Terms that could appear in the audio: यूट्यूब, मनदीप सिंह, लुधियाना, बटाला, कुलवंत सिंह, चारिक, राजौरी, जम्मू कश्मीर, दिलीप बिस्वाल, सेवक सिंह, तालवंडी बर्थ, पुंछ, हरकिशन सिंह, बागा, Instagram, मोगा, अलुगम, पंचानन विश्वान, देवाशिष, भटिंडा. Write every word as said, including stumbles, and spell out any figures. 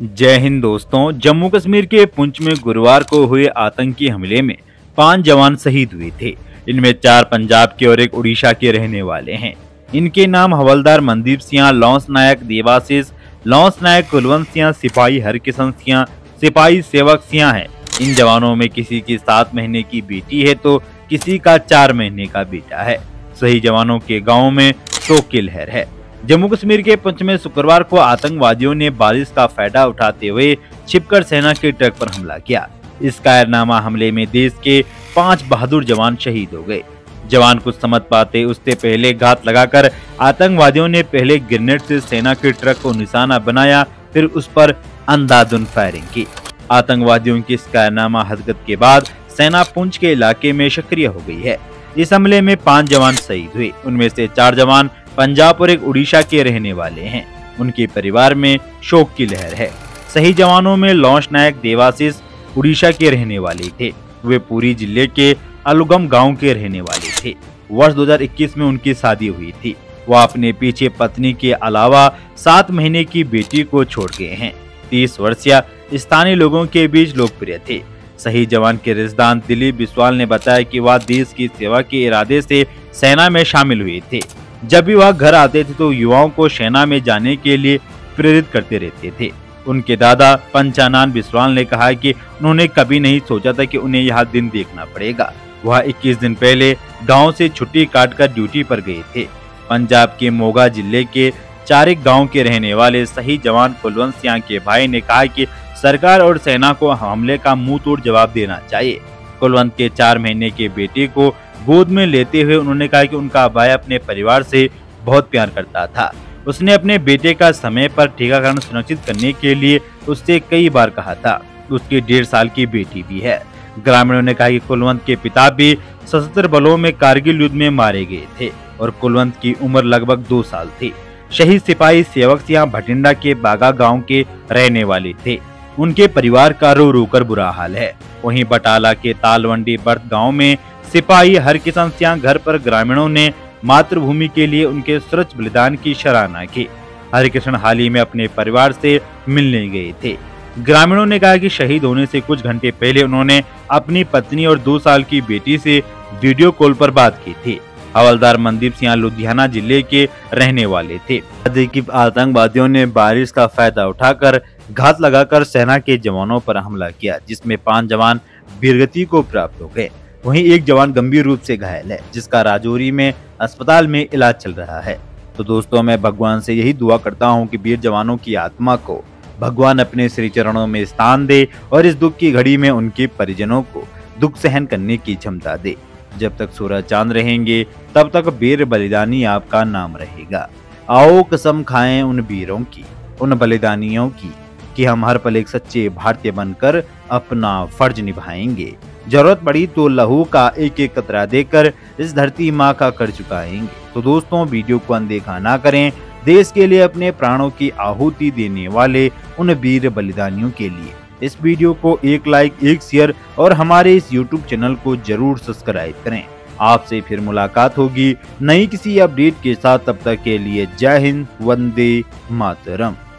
जय हिंद दोस्तों। जम्मू कश्मीर के पुंछ में गुरुवार को हुए आतंकी हमले में पांच जवान शहीद हुए थे। इनमें चार पंजाब के और एक उड़ीसा के रहने वाले हैं। इनके नाम हवलदार मनदीप सिंह, लॉन्स नायक देवाशिष, लॉन्स नायक कुलवंत सिंह, सिपाही हरकिशन सिंह, सिपाही सेवक सिंह हैं। इन जवानों में किसी की सात महीने की बेटी है तो किसी का चार महीने का बेटा है। सही जवानों के गाँव में शोक की लहर है। जम्मू कश्मीर के पुंछ में शुक्रवार को आतंकवादियों ने बारिश का फायदा उठाते हुए छिपकर सेना के ट्रक पर हमला किया। इस कायरनामा हमले में देश के पांच बहादुर जवान शहीद हो गए। जवान कुछ समझ पाते उससे पहले घात लगाकर आतंकवादियों ने पहले ग्रेनेड से सेना के ट्रक को निशाना बनाया, फिर उस पर अंधाधुंध फायरिंग की। आतंकवादियों की इस कायरनामा हरकत के बाद सेना पुंछ के इलाके में सक्रिय हो गयी है। इस हमले में पाँच जवान शहीद हुए, उनमें से चार जवान पंजाब और एक उड़ीसा के रहने वाले हैं। उनके परिवार में शोक की लहर है। सही जवानों में लॉन्च नायक देवाशिष उड़ीसा के रहने वाले थे। वे पूरी जिले के अलुगम गांव के रहने वाले थे। वर्ष दो हज़ार इक्कीस में उनकी शादी हुई थी। वह अपने पीछे पत्नी के अलावा सात महीने की बेटी को छोड़ गए हैं। तीस वर्षीय स्थानीय लोगों के बीच लोकप्रिय थे। सही जवान के रिश्तेदार दिलीप बिस्वाल ने बताया कि वह देश की सेवा के इरादे से सेना में शामिल हुए थे। जब भी वह घर आते थे तो युवाओं को सेना में जाने के लिए प्रेरित करते रहते थे। उनके दादा पंचानन विश्वान ने कहा कि उन्होंने कभी नहीं सोचा था कि उन्हें यह दिन देखना पड़ेगा। वह इक्कीस दिन पहले गांव से छुट्टी काटकर ड्यूटी पर गए थे। पंजाब के मोगा जिले के चारिक गांव के रहने वाले सही जवान कुलवंत सिंह के भाई ने कहा कि सरकार और सेना को हमले का मुंहतोड़ जवाब देना चाहिए। कुलवंत के चार महीने के बेटे को गोद में लेते हुए उन्होंने कहा कि उनका भाई अपने परिवार से बहुत प्यार करता था। उसने अपने बेटे का समय पर टीकाकरण सुनिश्चित करने के लिए उससे कई बार कहा था। उसकी डेढ़ साल की बेटी भी है। ग्रामीणों ने कहा कि कुलवंत के पिता भी सशस्त्र बलों में कारगिल युद्ध में मारे गए थे और कुलवंत की उम्र लगभग दो साल थी। शहीद सिपाही सेवक सिंह भटिंडा के बागा गाँव के रहने वाले थे। उनके परिवार का रो रो कर बुरा हाल है। वहीं बटाला के तालवंडी बर्थ गाँव में सिपाही हरकिशन सिंह घर पर ग्रामीणों ने मातृभूमि के लिए उनके सर्वोच्च बलिदान की सराहना की। हरकिशन हाल ही में अपने परिवार से मिलने गए थे। ग्रामीणों ने कहा कि शहीद होने से कुछ घंटे पहले उन्होंने अपनी पत्नी और दो साल की बेटी से वीडियो कॉल पर बात की थी। हवलदार मनदीप सिंह लुधियाना जिले के रहने वाले थे। आतंकवादियों ने बारिश का फायदा उठाकर घात लगाकर सेना के जवानों पर हमला किया, जिसमें पांच जवान वीरगति को प्राप्त हो गए। वहीं एक जवान गंभीर रूप से घायल है, जिसका राजौरी में अस्पताल में इलाज चल रहा है। तो दोस्तों, मैं भगवान से यही दुआ करता हूं कि वीर जवानों की आत्मा को भगवान अपने श्री चरणों में स्थान दे और इस दुख की घड़ी में उनके परिजनों को दुख सहन करने की क्षमता दे। जब तक सूरज चांद रहेंगे तब तक वीर बलिदानी आपका नाम रहेगा। आओ कसम खाएं उन वीरों की, उन बलिदानियों की कि हम हर पल एक सच्चे भारतीय बनकर अपना फर्ज निभाएंगे। जरूरत पड़ी तो लहू का एक एक कतरा देकर इस धरती माँ का कर चुकाएंगे। तो दोस्तों, वीडियो को अनदेखा ना करें। देश के लिए अपने प्राणों की आहुति देने वाले उन वीर बलिदानियों के लिए इस वीडियो को एक लाइक, एक शेयर और हमारे इस यूट्यूब चैनल को जरूर सब्सक्राइब करें। आपसे फिर मुलाकात होगी नई किसी अपडेट के साथ। तब तक के लिए जय हिंद, वंदे मातरम।